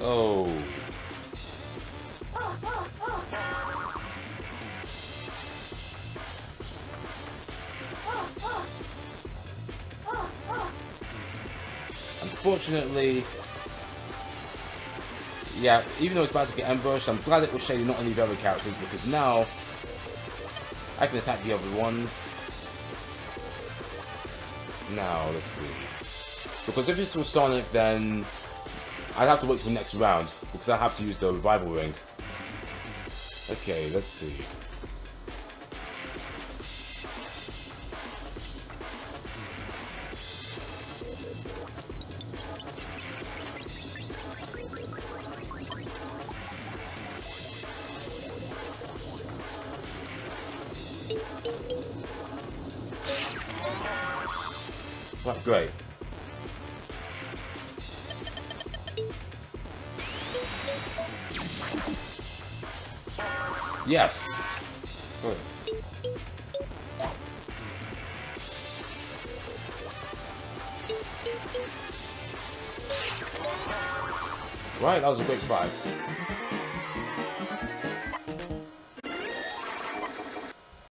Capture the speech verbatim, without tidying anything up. Oh. Unfortunately, yeah, even though it's about to get ambushed, I'm glad it was Shade, not any of the other characters, because now I can attack the other ones. Now, let's see. Because if it's with Sonic, then I'd have to wait till the next round, because I have to use the revival ring. Okay, let's see. That's great. Yes. Good. Right, that was a quick five.